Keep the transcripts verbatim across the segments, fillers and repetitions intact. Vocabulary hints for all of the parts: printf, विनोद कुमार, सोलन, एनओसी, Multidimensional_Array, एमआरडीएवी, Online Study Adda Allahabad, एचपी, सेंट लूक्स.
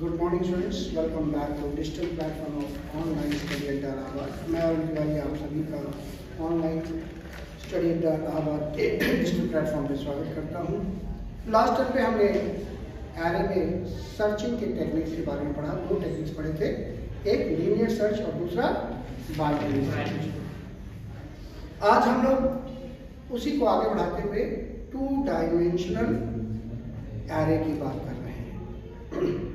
Good morning students, welcome back to digital platform of online study at Allahabad. मैं और भाई आप सभी का ऑनलाइन स्टडी एट इलाहाबाद के डिजिटल प्लेटफॉर्म पर स्वागत करता हूँ। लास्ट टाइम पे हमने एरे में सर्चिंग के टेक्निक्स के बारे में पढ़ा, दो टेक्निक्स पढ़े थे, एक लीनियर सर्च और दूसरा बाइनरी सर्च। आज हम लोग उसी को आगे बढ़ाते हुए टू डायमेंशनल एरे की बात कर रहे हैं।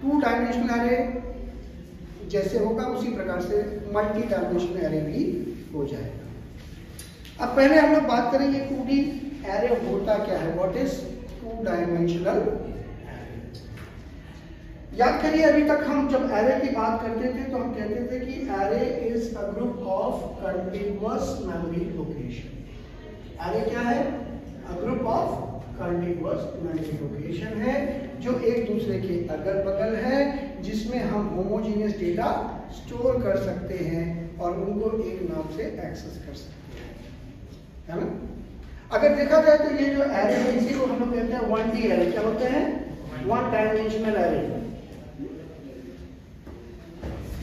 टू डायमेंशनल एरे जैसे होगा उसी प्रकार से मल्टी डायमेंशनल एरे भी हो जाएगा। अब पहले हम लोग बात करेंगे टू डी एरे होता क्या है, what is two dimensional array. याद करिए, अभी तक हम जब एरे की बात करते थे तो हम कहते थे कि array is a group of continuous memory location. Array क्या है? A group of continuous memory location है जो एक दूसरे के अगल बगल है, जिसमें हम होमोजीनियस डेटा स्टोर कर सकते हैं और उनको एक नाम से एक्सेस कर सकते हैं, है ना? अगर देखा जाए तो ये जो एरे है इसी को हम लोग कहते हैं वन डी एरे। क्या बोलते हैं? One dimensional array.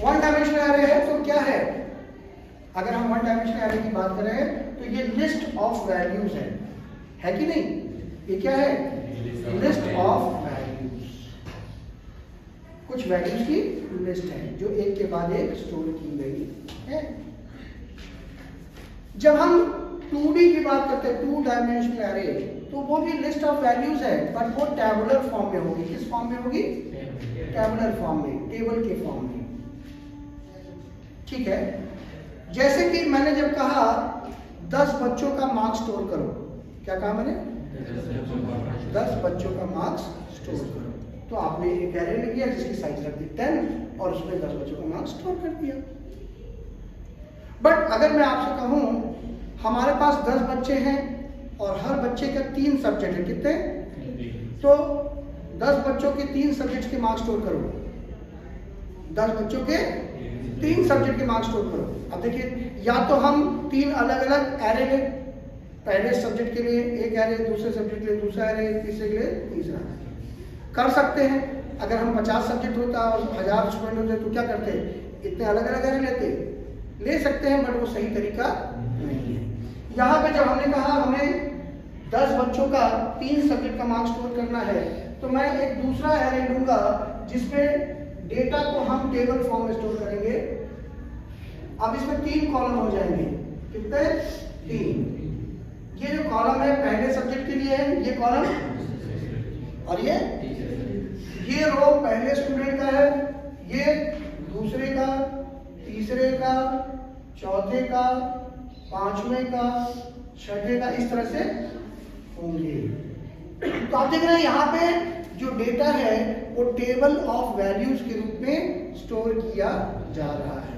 One dimensional array है तो क्या है? अगर हम वन डायमेंशनल एरे की बात करें तो ये लिस्ट ऑफ वैल्यूज है, है कि नहीं? ये क्या है? List of values. कुछ वैल्यूज की लिस्ट है जो एक के बाद एक स्टोर की गई है। जब हम टू डी की बात करते हैं, टू डायमेंशनल एरे, तो वो भी लिस्ट ऑफ वैल्यूज है पर वो टेबुलर फॉर्म में होगी। किस फॉर्म में होगी? टेबुलर फॉर्म में, टेबल के फॉर्म में, ठीक है। जैसे कि मैंने जब कहा दस बच्चों का मार्क्स स्टोर करो, क्या कहा मैंने? दस बच्चों का मार्क्स स्टोर करो, तो आपने एक एरे ले लिया जिसकी साइज रख दी टेन और उसमें दस बच्चों का मार्क्स स्टोर कर दिया। बट अगर मैं आपसे कहूं हमारे पास दस बच्चे हैं और हर बच्चे का तीन सब्जेक्ट है, कितने? तो दस बच्चों के तीन सब्जेक्ट के मार्क्स स्टोर करो, दस बच्चों के तीन सब्जेक्ट के मार्क्स स्टोर करो। अब देखिए, या तो हम तीन अलग अलग एरे ले, पहले सब्जेक्ट के लिए एक एरे, दूसरे सब्जेक्ट के लिए दूसरा एरे, तीसरे के लिए तीसरा, कर सकते हैं। अगर हम पचास सब्जेक्ट होता और हजार स्टूडेंट होते तो क्या करते? इतने अलग अलग एरे लेते, ले सकते हैं, बट वो सही तरीका नहीं है। यहाँ पे जब हमने कहा हमें दस बच्चों का तीन सब्जेक्ट का मार्क्स स्टोर करना है, तो मैं एक दूसरा एरे लूंगा जिसमें डेटा को हम टेबल फॉर्म में स्टोर करेंगे। अब इसमें तीन कॉलम हो जाएंगे, कितने? तीन। ये जो कॉलम है पहले सब्जेक्ट के लिए है, ये कॉलम, और ये ये रो पहले स्टूडेंट का है, ये दूसरे का, तीसरे का, चौथे का, पांचवें का, छठे का, इस तरह से होंगे। तो आप देख रहे हैं यहाँ पे जो डेटा है वो टेबल ऑफ वैल्यूज के रूप में स्टोर किया जा रहा है।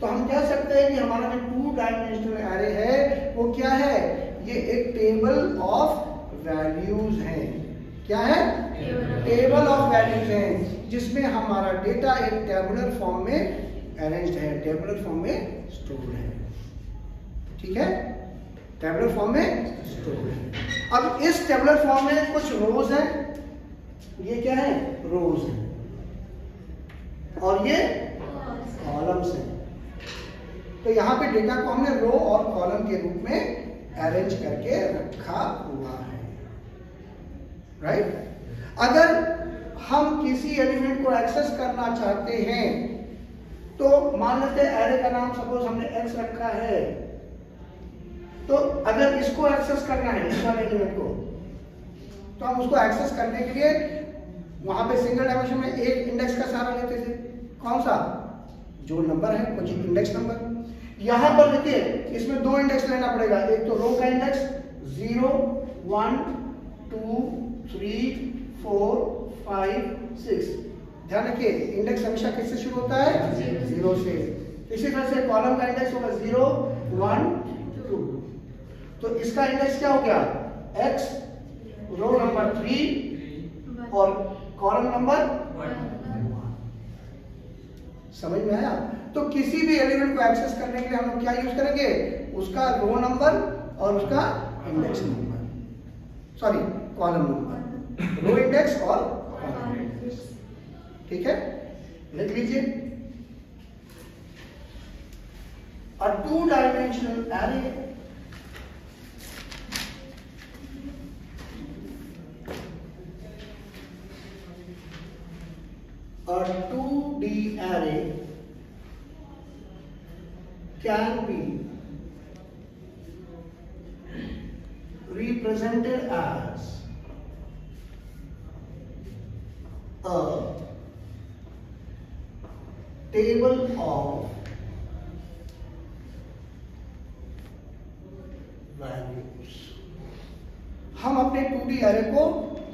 तो हम कह सकते हैं कि हमारा जो टू डायमेंशनल एरे है वो क्या है? ये एक टेबल ऑफ वैल्यूज है। क्या है? टेबल ऑफ वैल्यूज है, जिसमें हमारा डेटा एक टेबुलर फॉर्म में अरेंज्ड है, टेबुलर फॉर्म में स्टोर है, ठीक है, टेबुलर फॉर्म में स्टोर है। अब इस टेबुलर फॉर्म में कुछ रोज है, ये क्या है? रोज है, और ये कॉलम्स है। तो यहाँ पे डेटा को हमने रो और कॉलम के रूप में अरेंज करके रखा हुआ है, राइट? अगर हम किसी एलिमेंट को एक्सेस करना चाहते हैं तो मान लेते हैं एरे का नाम सपोज हमने एक्स रखा है, तो अगर इसको एक्सेस करना है, इस वाले एलिमेंट को, तो हम उसको एक्सेस करने के लिए वहां पे सिंगल डायमेंशन में एक इंडेक्स का सहारा लेते थे। कौन सा? जो नंबर है, कुछ इंडेक्स नंबर। यहाँ पर देखिए इसमें दो इंडेक्स लेना पड़ेगा, एक तो रो का index zero, one, two, three, four, five, six. ध्यान रखिए, इंडेक्स हमेशा किससे शुरू होता है? जीरो से। इसी तरह से कॉलम का इंडेक्स होगा जीरो, वन, टू। तो इसका इंडेक्स क्या हो गया? एक्स, रो नंबर थ्री और कॉलम नंबर वन। समझ में आया? तो किसी भी एलिमेंट को एक्सेस करने के लिए हम क्या यूज करेंगे? उसका रो नंबर और उसका index number, sorry column number, row index और कॉलम इंडेक्स। ठीक है, लिख लीजिए। अ टू डायमेंशनल एरे और two D array can be represented as a table of values। हम अपने टू डी array को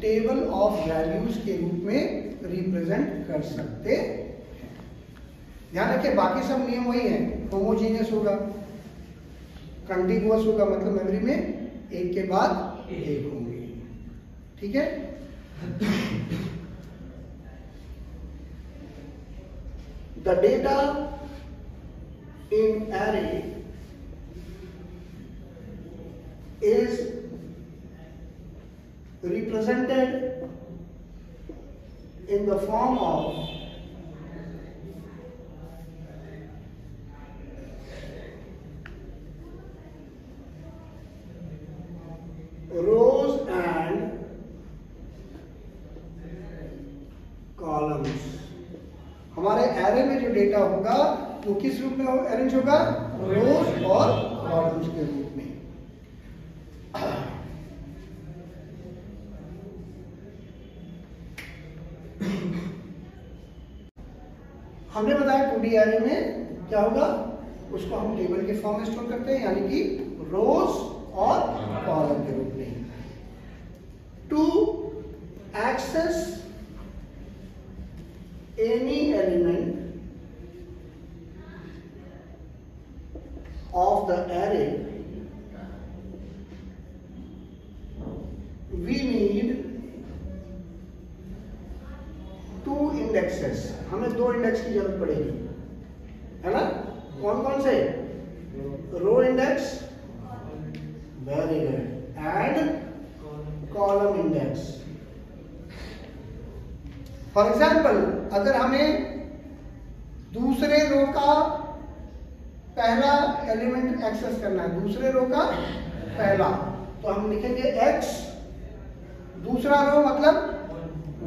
टेबल ऑफ वैल्यूज के रूप में रिप्रेजेंट कर सकते हैं। ध्यान रखिए बाकी सब नियम वही है, होमोजीनियस होगा, कंटिन्यूअस होगा, मतलब मेमोरी में एक के बाद एक होंगे। ठीक है, the data in array is represented in the form of rows and columns। हमारे एरे में जो डेटा होगा वो किस रूप में अरेंज होगा? रोज और कॉलम्स के रूप में। हमने बताया टू डी एरे में क्या होगा, उसको हम टेबल के फॉर्म में स्टोर करते हैं, यानी कि रोज और कॉलम के रूप में। To access any element of the array we need to indexes. हमें दो इंडेक्स की जरूरत पड़ेगी, है ना? कौन कौन से? Row index, very good, and column index. For example, अगर हमें दूसरे रो का पहला एलिमेंट एक्सेस करना है, दूसरे रो का पहला, तो हम लिखेंगे x, दूसरा रो मतलब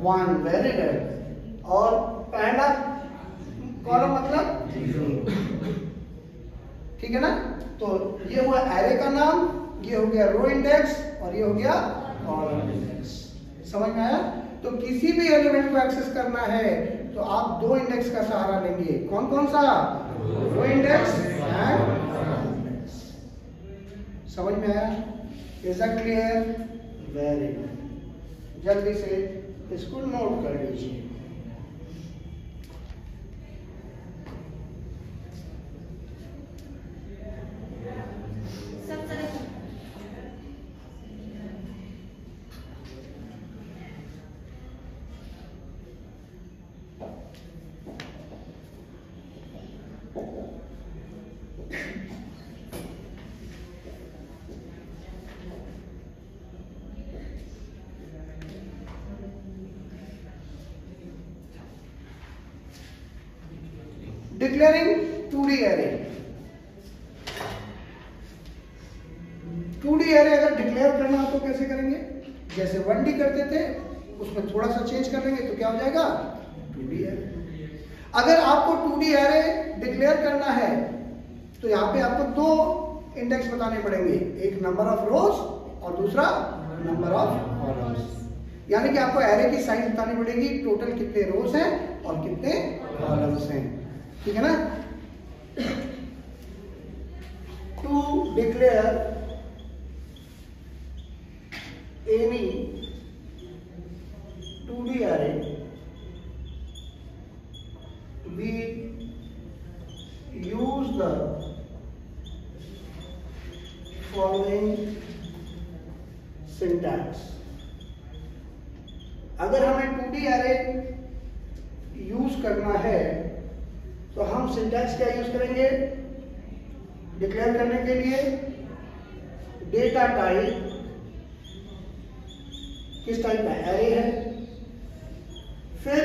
वन, वेरी गुड, और पहला कॉलम मतलब, ठीक है ना? तो ये हुआ एरे का नाम, ये हो गया रो इंडेक्स और ये हो गया कॉलम इंडेक्स। समझ में आया? तो किसी भी एलिमेंट को एक्सेस करना है तो आप दो इंडेक्स का सहारा लेंगे। कौन कौन सा? Row index and column index. समझ में आया? Is that clear? Very good. जल्दी से इसको नोट कर लीजिए। Declaring two D array, two D array अगर डिक्लेयर करना हो तो कैसे करेंगे? जैसे वन डी करते थे उसमें थोड़ा सा चेंज कर देंगे तो क्या हो जाएगा? Two D array। अगर आपको टू डी array डिक्लेयर करना है तो यहाँ पे आपको दो इंडेक्स बताने पड़ेंगे, एक नंबर ऑफ रोज और दूसरा नंबर ऑफ कॉलम्स। यानी कि आपको एरे की साइज बतानी पड़ेगी, टोटल कितने रोज हैं और कितने कॉलम्स हैं। ठीक है ना? To declare any two D array we use the following syntax। अगर हमें टू डी array यूज करना है तो हम सिंटैक्स क्या यूज करेंगे डिक्लेयर करने के लिए? डेटा टाइप किस टाइप का? एरे है। फिर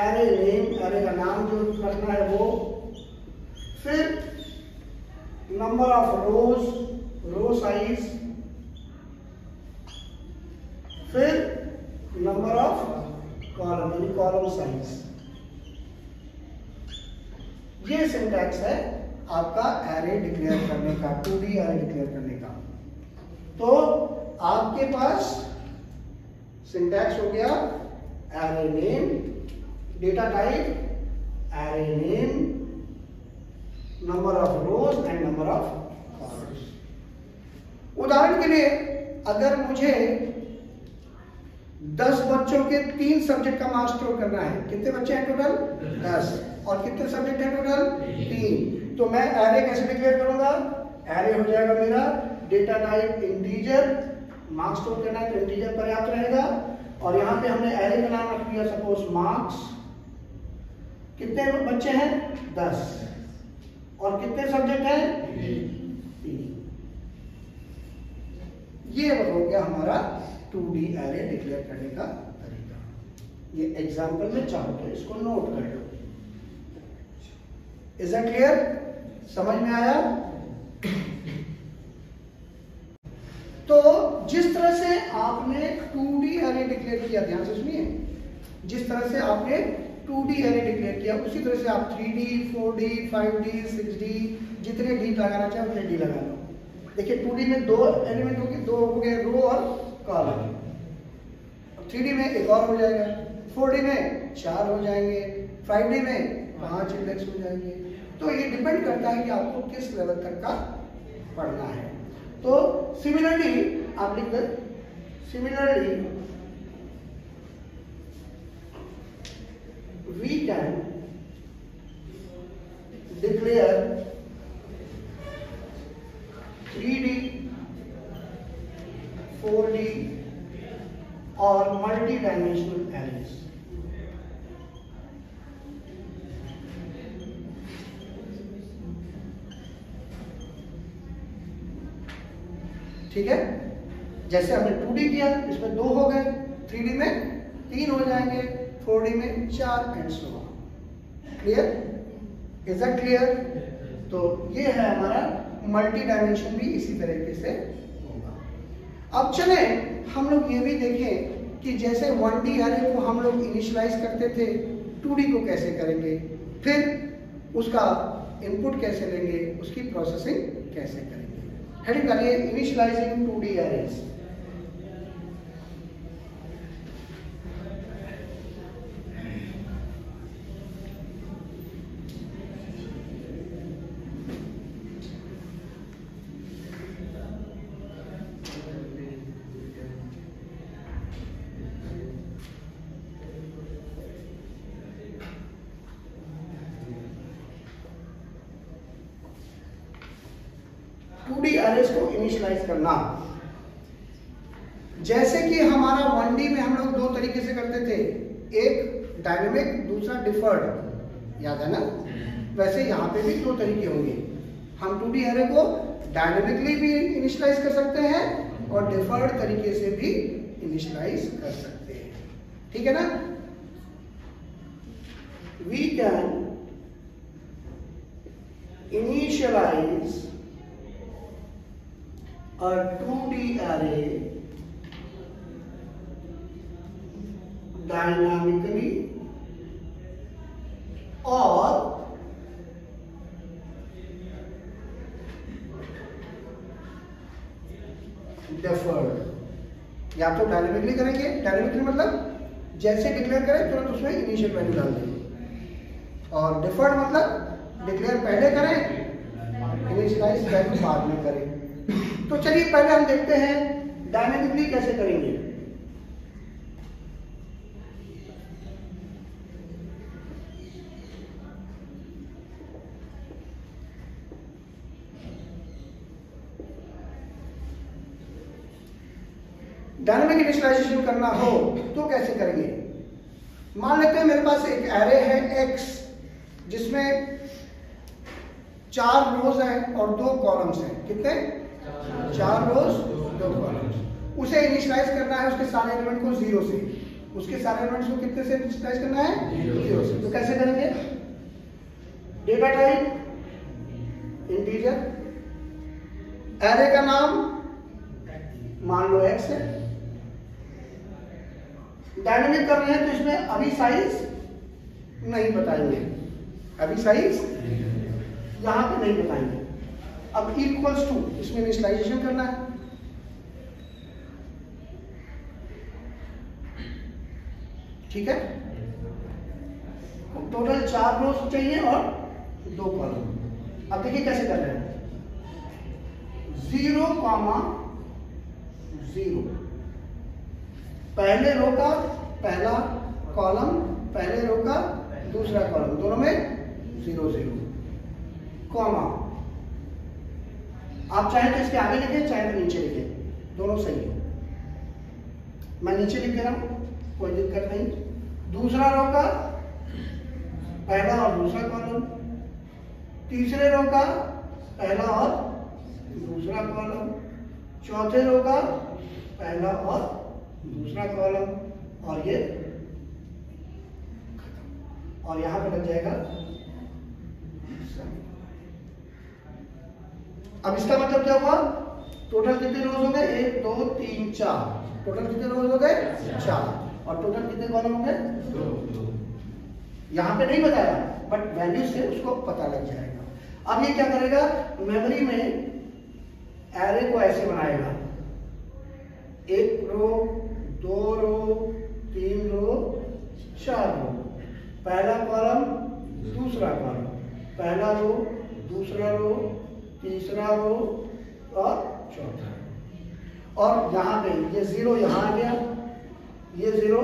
एरे नेम, एरे का नाम जो रखना है वो, फिर number of rows, row size, फिर नंबर ऑफ कॉलम यानी कॉलम साइज। ये सिंटैक्स है आपका एरे डिक्लेयर करने का, टू डी एरे डिक्लेयर करने का। तो आपके पास सिंटैक्स हो गया array name, data type array name, number of rows and number of columns. उदाहरण के लिए अगर मुझे दस बच्चों के तीन सब्जेक्ट का मार्क्स स्टोर करना है, कितने बच्चे हैं टोटल? दस। और कितने सब्जेक्ट हैं टोटल? तीन। तो मैं एरे कैसे डिक्लेयर करूंगा? एरे हो जाएगा मेरा data type integer, marks store करना है तो इंटीजर पर्याप्त रहेगा, और यहाँ पे हमने एरे का नाम रख दिया सपोज मार्क्स। कितने बच्चे हैं? दस। और कितने सब्जेक्ट हैं? तीन। ये हो गया हमारा टू डी एरे डिक्लेयर करने का तरीका। ये एग्जांपल में चाहो तो इसको नोट कर लो। Is it clear? समझ में आया? तो जिस तरह से आपने टू डी एरे डिक्लेयर किया, ध्यान से सुनिए, जिस तरह से आपने टू डी एरे डिक्लेयर किया उसी तरह से आप three D, four D, five D, six D जितने डी लगाना चाहे उतने डी लगा लो। देखिए टू डी में दो एलिमेंट होंगे, दो हो गए रो और कॉलम, थ्री डी में एक और हो जाएगा, फोर डी में चार हो जाएंगे, फाइव डी में पांच इंडेक्स हो जाएंगे। तो ये डिपेंड करता है कि आपको किस लेवल तक का पढ़ना है। तो सिमिलरली आप लिख दो, similarly we can declare three D, four D और मल्टीडाइमेंशनल एरेज। ठीक है, जैसे हमने टू डी किया इसमें दो हो गए, थ्री डी में तीन हो जाएंगे, फोर डी में चार and so on. Clear? Is it clear? तो ये है हमारा मल्टी डायमेंशन, भी इसी तरीके से। अब चले हम लोग ये भी देखें कि जैसे वन डी एरे को हम लोग इनिशियलाइज करते थे, टू डी को कैसे करेंगे, फिर उसका इनपुट कैसे लेंगे, उसकी प्रोसेसिंग कैसे करेंगे। हेडिंग डालिए initialising two D arrays. Two D arrays को इनिशियलाइज करना, जैसे कि हमारा वन डी में हम लोग दो तरीके से करते थे, एक डायनेमिक, दूसरा डिफर्ड, याद है ना? वैसे यहाँ पे भी दो तरीके होंगे। हम टू डी एरे को डायनेमिकली भी इनिशियलाइज कर सकते हैं और डिफर्ड तरीके से भी इनिशियलाइज कर सकते हैं। ठीक है ना? We can initialise a two D array dynamically or deferred। या तो डायनेमिकली करेंगे, डायनेमिकली मतलब जैसे डिक्लेयर करें तुरंत उसमें इनिशियल वैल्यू डाल देंगे, और डिफर्ड मतलब डिक्लेयर पहले करें, इनिशियलाइज वैल्यू बाद में करें। तो चलिए पहले हम देखते हैं डायनेमिकली कैसे करेंगे। डायनेमिक इनिशियलाइजेशन करना हो तो कैसे करेंगे? मान लेते हैं मेरे पास एक एरे है एक्स, जिसमें चार रोज हैं और दो कॉलम्स हैं। कितने? चार रोज दो कॉलम्स। उसे इनिशियलाइज करना है उसके सारे एलिमेंट को जीरो से। उसके सारे एलिमेंट्स को कितने से इनिशियलाइज करना है, जीरो से। तो कैसे करेंगे? डेटा टाइप इंटीजर, एरे का नाम मान लो एक्स है, डायनेमिक कर रहे हैं तो इसमें अभी साइज नहीं बताएंगे, अभी साइज यहां पे नहीं बताएंगे। अब इक्वल्स टू इसमें इनिशियलाइजेशन करना है, ठीक है। टोटल चार रोज चाहिए और दो कॉलम। अब देखिए कैसे कर रहे हैं। जीरो कॉमा जीरो, पहले रो का पहला कॉलम, पहले रो का दूसरा कॉलम, दोनों में जीरो जीरो कॉमा। आप चाहे तो इसके आगे लिखें, चाहे तो नीचे लिखें, दोनों सही है। मैं नीचे लिख दे रहा हूं, कोई दिक्कत नहीं। दूसरा रो का पहला और दूसरा कॉलम, तीसरे रो का पहला और दूसरा कॉलम, चौथे रो का पहला और दूसरा कॉलम, और ये और यहां पे लग जाएगा। अब इसका मतलब क्या हुआ? टोटल कितने रोज हो गए? एक दो तीन चार। टोटल कितने रोज हो गए? चार। और टोटल कितने कॉलम हो गए? दो। यहाँ पे नहीं बताया, बट वैल्यू से उसको पता लग जाएगा। अब ये क्या करेगा? मेमोरी में एरे को ऐसे बनाएगा, एक रो, दो रो, तीन रो, चार रो, पहला कॉलम, दूसरा कॉलम, पहला रो, दूसरा रो, तीसरा रो और चौथा। और यहाँ पे ये जीरो यहाँ आ गया, ये जीरो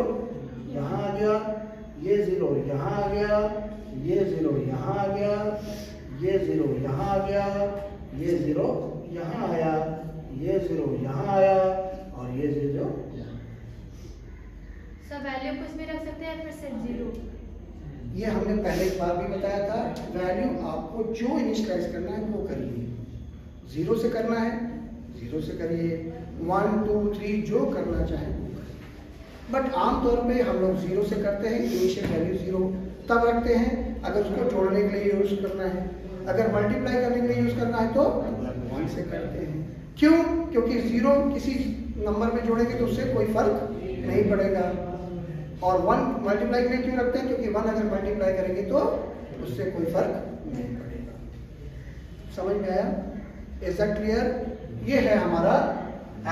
यहाँ आ गया, ये जीरो यहाँ आ गया, ये जीरो यहाँ आ गया, ये जीरो यहाँ आ गया, ये जीरो यहाँ आया, ये जीरो यहाँ आया, और ये जीरो। सब वैल्यू को इसमें रख सकते हैं, फिर से जीरो। ये हमने पहले एक बार भी बताया था, वैल्यू आपको जो इनिशियलाइज करना है वो करिए। जीरो से करना है जीरो से करिए, वन टू थ्री जो करना चाहे वो करिए। बट आमतौर पे हम लोग जीरो से करते हैं, इनिशियल वैल्यू जीरो तब रखते हैं अगर उसको जोड़ने के लिए यूज करना है। अगर मल्टीप्लाई करने के लिए यूज करना है तो वन से करते हैं। क्यों? क्योंकि जीरो किसी नंबर में जोड़ेंगे तो उससे कोई फर्क नहीं पड़ेगा। और वन मल्टीप्लाई के लिए क्यों रखते हैं? क्योंकि वन अगर मल्टीप्लाई करेंगे तो उससे कोई फर्क नहीं पड़ेगा। समझ में आया? Is that clear? ये है हमारा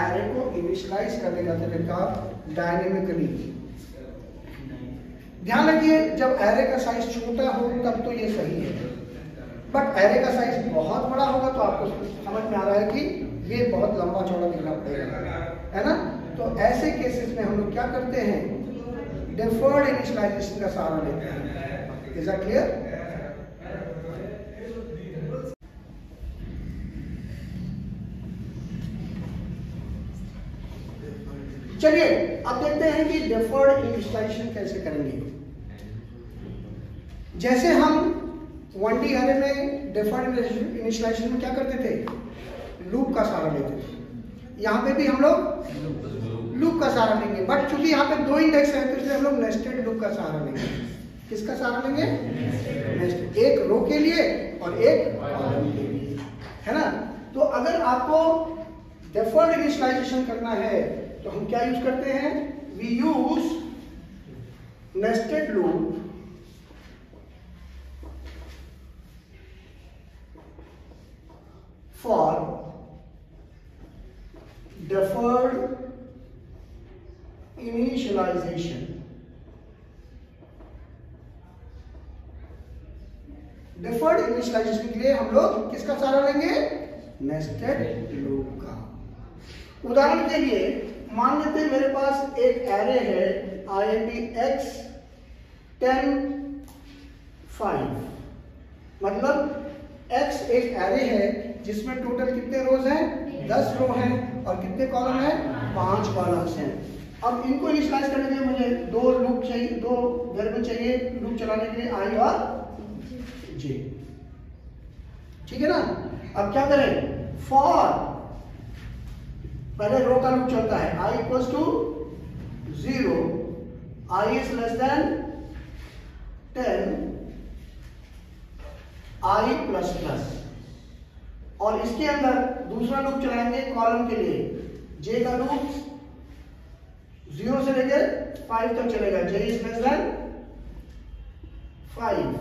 एरे को इनिशियलाइज करने का तरीका डायनेमिकली। ध्यान रखिए, जब एरे का साइज छोटा हो तब तो ये सही है, बट एरे का साइज बहुत बड़ा होगा तो आपको समझ में आ रहा है कि ये बहुत लंबा चौड़ा दिखना पड़ेगा, है ना। तो ऐसे केसेस में हम लोग क्या करते हैं? डिफर्ड इनिशियलाइजेशन का सहारा लेते हैं। Is that clear? चलिए अब देखते हैं कि डिफर्ड इनिशियलाइजेशन कैसे करेंगे। जैसे हम वन डी एरे में डिफर्ड इनिशियलाइजेशन में क्या करते थे? लूप का सहारा लेते थे। यहाँ पे भी हम लोग लूप का सहारा लेंगे, बट चूंकि यहाँ पे दो इंडेक्स हैं तो इसलिए हम लोग नेस्टेड लूप का सहारा लेंगे। किसका सहारा लेंगे? नेस्टेड, एक रो के लिए और एक कॉलम के लिए, है ना। तो अगर आपको डिफर्ड इनिशियलाइजेशन करना है तो हम क्या यूज करते हैं? We use nested loop for deferred initialisation. Deferred initialisation के लिए हम लोग किसका सहारा लेंगे? नेस्टेड लूप का। उदाहरण के लिए मान लेते हैं मेरे पास एक एरे है I N D X ten five, मतलब एक्स एक एरे है जिसमें टोटल कितने रोज हैं? दस रो हैं और कितने कॉलम हैं? पांच कॉलम्स हैं। अब इनको इनिशियलाइज करने के लिए मुझे दो लूप चाहिए, दो वेरिएबल चाहिए लूप चलाने के लिए, आई और जे, ठीक है ना। अब क्या करें? फॉर पहले रो का लूप चलता है I equals to zero, I is less than ten, I plus plus, और इसके अंदर दूसरा लूप चलाएंगे कॉलम के लिए। J का लूप जीरो से लेकर फाइव तक चलेगा। J is less than five,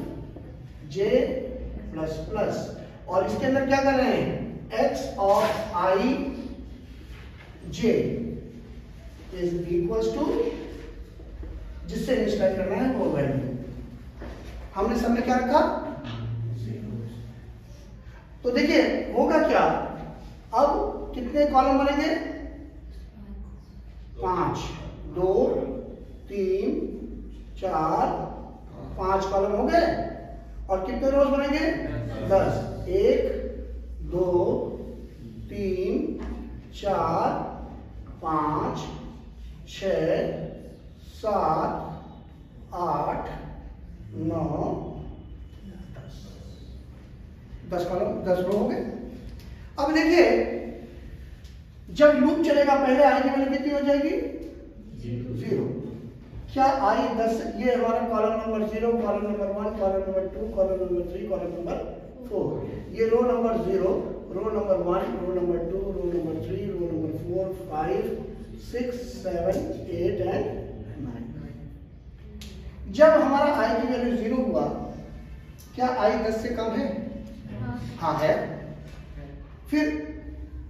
J plus plus, और इसके अंदर क्या कर रहे हैं, X और I J is equals to जिससे इंस्टॉल करना है वो वैल्यू। हमने सब में क्या रखा, तो देखिए होगा क्या, अब कितने कॉलम बनेंगे, पांच, दो तीन चार पांच कॉलम हो गए, और कितने रोज बनेंगे, दस, एक दो तीन चार पांच छह सात आठ नौ दस, दस कॉलम दस रो हो गए। अब देखिए जब लूप चलेगा पहले आई की वैल्यू कितनी हो जाएगी, जीरो। क्या आई दस, ये हमारा column number zero, column number one, column number two, column number three, column number four, ये row number zero, row number one, row number two, row number three, row number four, five six seven eight end. जब हमारा आई की value zero हुआ, क्या आई दस से कम है, हाँ, हाँ है, फिर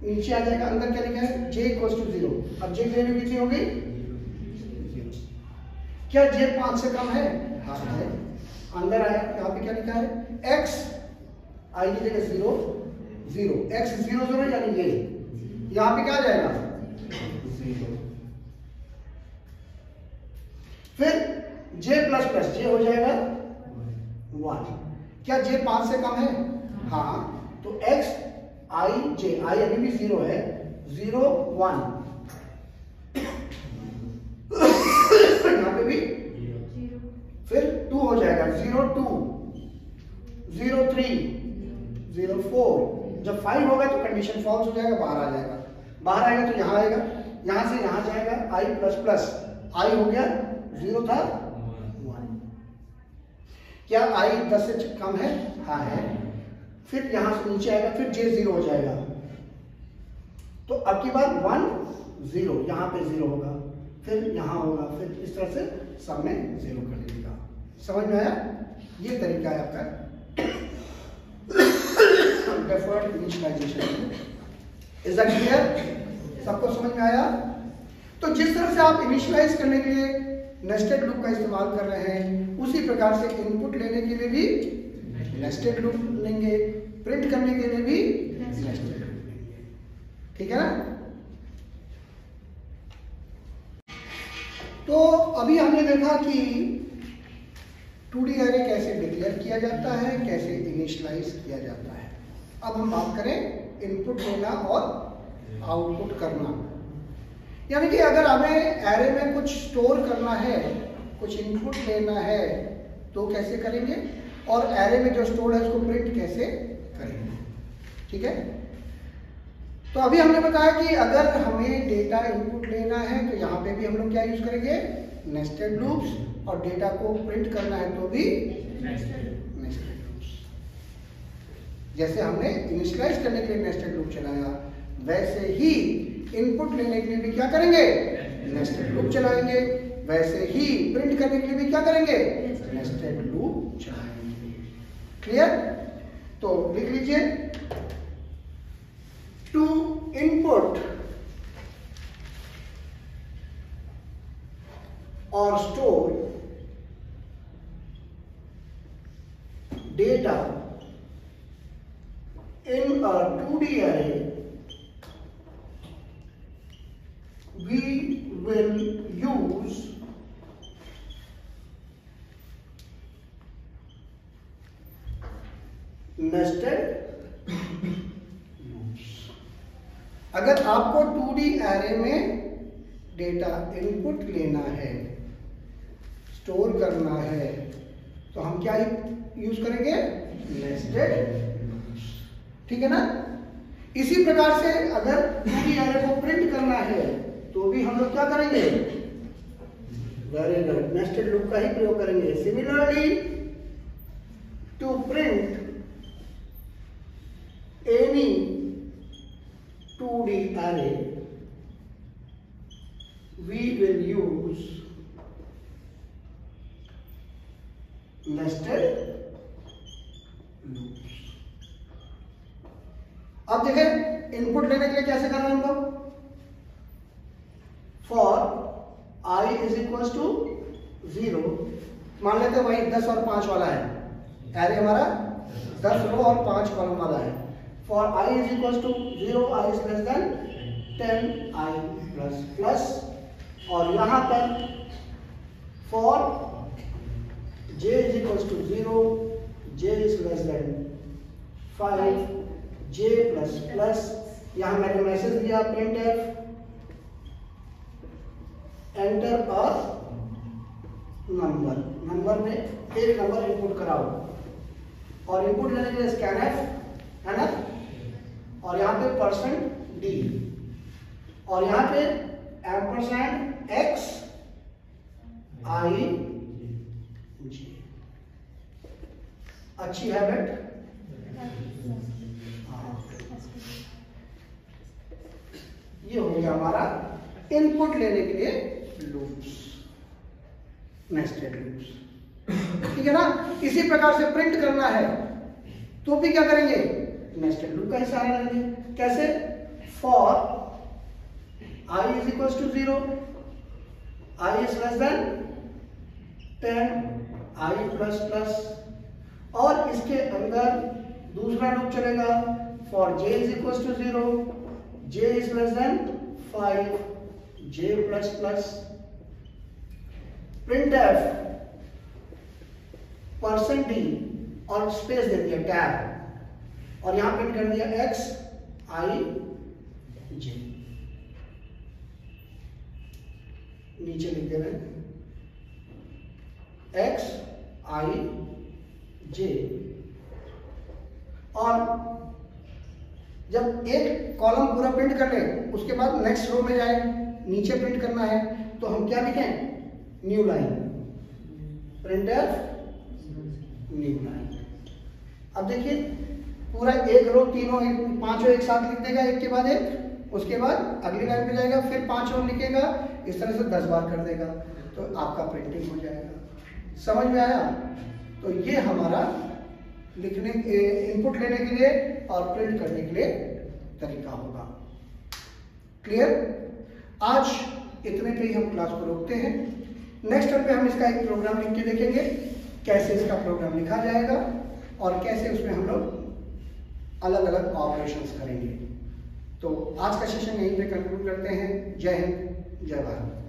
नीचे आ जाएगा, अंदर क्या लिखा है, जे इक्वल्स टू जीरो। अब जे की वैल्यू कितनी हो गई, क्या जे पांच से कम है, हाँ है, अंदर आया, यहाँ पे क्या लिखा है, एक्स आई की जगह zero zero, X zero zero यानी ये, यहाँ पे क्या आ जाएगा जीरो, फिर J प्लस प्लस जे हो जाएगा वन। क्या J पांच से कम है, हाँ, तो X I J, I अभी भी जीरो है, जीरो वन, यहाँ पे भी फिर टू हो जाएगा, zero two, zero three, zero four, जब फाइव होगा तो कंडीशन फॉल्स हो जाएगा, बाहर आ जाएगा, बाहर आएगा तो यहाँ आएगा, यहाँ से यहाँ जाएगा, I प्लस प्लस, I हो गया जीरो था वन। क्या आई दस से कम है, हाँ है, फिर यहां से नीचे आएगा, फिर जे जीरो हो जाएगा, तो अब की बार वन जीरो, यहां पे जीरो होगा, फिर यहां होगा, फिर इस तरह से सब में जीरो कर देगा। समझ में आया, ये तरीका है आपका deferred initialisation. Is that clear, सबको समझ में आया। तो जिस तरह से आप इनिशियलाइज करने के लिए नेस्टेड लूप का इस्तेमाल कर रहे हैं, उसी प्रकार से इनपुट लेने के लिए भी नेस्टेड लूप लेंगे, प्रिंट करने के लिए भी नेस्टेड लूप लेंगे, ठीक है ना। तो अभी हमने देखा कि टू डी एरे कैसे डिक्लेयर किया जाता है, कैसे इनिशियलाइज किया जाता है। अब हम बात करें इनपुट लेना और आउटपुट करना, यानी कि अगर हमें एरे में कुछ स्टोर करना है, कुछ इनपुट लेना है, तो कैसे करेंगे, और एरे में जो स्टोर है उसको प्रिंट कैसे करेंगे, ठीक है। तो अभी हमने बताया कि अगर हमें डेटा इनपुट लेना है तो यहाँ पे भी हम लोग क्या यूज करेंगे, नेस्टेड लूप्स, और डेटा को प्रिंट करना है तो भी नेस्टेड लूप्स। जैसे हमने इनिशियलाइज करने के लिए नेस्टेड लूप चलाया, वैसे ही इनपुट लेने के लिए भी क्या करेंगे, नेस्टेड लूप चलाएंगे, वैसे ही प्रिंट करने के लिए भी क्या करेंगे, नेस्टेड लूप चलाएंगे। क्लियर, तो लिख लीजिए टू इनपुट और store data in a two D array we will use nested loops। अगर आपको टू डी array में डेटा इनपुट लेना है, स्टोर करना है, तो हम क्या यूज करेंगे, nested loops, ठीक है ना। इसी प्रकार से अगर टू डी array को प्रिंट करना है तो भी हम लोग क्या करेंगे, वेरी नेस्टेड लूप का ही प्रयोग करेंगे। Similarly to print any two D array we will use nested loops. अब देखें इनपुट लेने के लिए कैसे करना है इनको। For I is equal to zero मान लेते हैं वही दस और पांच वाला है, अरे हमारा दस रो और पांच कॉलम वाला है। For I is equal to zero I is less than ten I plus plus, और यहां पर for j is equal to zero j is less than five j plus plus, यहां मैंने मैसेज दिया printf एंटर और number number में एक number input कराओ और इनपुट लेने के लिए स्कैनफ है ना, और यहां पे परसेंट d और यहां पे एम्परसैंड x i j। अच्छी हैबिट ये हो गया हमारा इनपुट लेने के लिए लूप्स, नेस्टेड लूप्स, ठीक है ना। इसी प्रकार से प्रिंट करना है तो भी क्या करेंगे, नेस्टेड लूप का हिस्सा लेंगे। कैसे? For I is equal to zero I is less than ten I plus plus, और इसके अंदर दूसरा लूप चलेगा for J is equal to zero j is less than five j plus plus printf percent d और space दे दिया tab और यहां प्रिंट कर दिया x i j, नीचे लिख दे रहे x i j, और जब एक कॉलम पूरा प्रिंट कर ले उसके बाद नेक्स्ट रो में जाए नीचे प्रिंट करना है तो हम क्या लिखें, new line printf new line. अब देखिए पूरा एक रो तीनों एक पांचों एक साथ लिख देगा, एक के बाद एक, उसके बाद अगली लाइन पे जाएगा फिर पांच और लिखेगा, इस तरह से दस बार कर देगा तो आपका प्रिंटिंग हो जाएगा। समझ में आया? तो ये हमारा लिखने इनपुट लेने के लिए और प्रिंट करने के लिए तरीका होगा। क्लियर? आज इतने पे ही हम क्लास को रोकते हैं। नेक्स्ट टाइम पे हम इसका एक प्रोग्राम लिख के देखेंगे कैसे इसका प्रोग्राम लिखा जाएगा और कैसे उसमें हम लोग अलग अलग ऑपरेशंस करेंगे। तो आज का सेशन यहीं पे कंक्लूड करते हैं। जय हिंद, जय भारत।